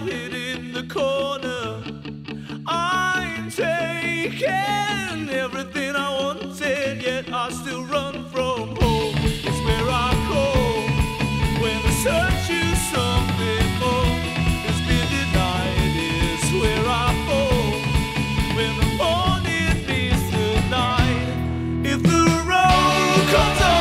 hiding in the corner. I'm taking everything I wanted, yet I still run from home. It's where I go when I search you something more. It's been denied. It's where I fall when the morning meets the night. If the road comes up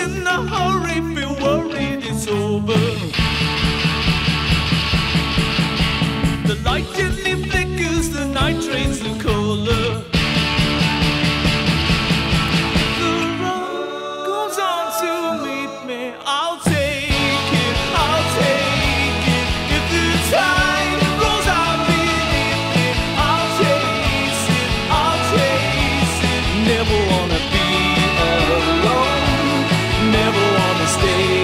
in a hurry, feel worried it's over. The light gently flickers, the night drains the color. The road goes on to meet me. I'll take it, I'll take it. If the tide rolls out beneath me, I'll chase it, I'll chase it. Never wanna be alone. Never wanna stay.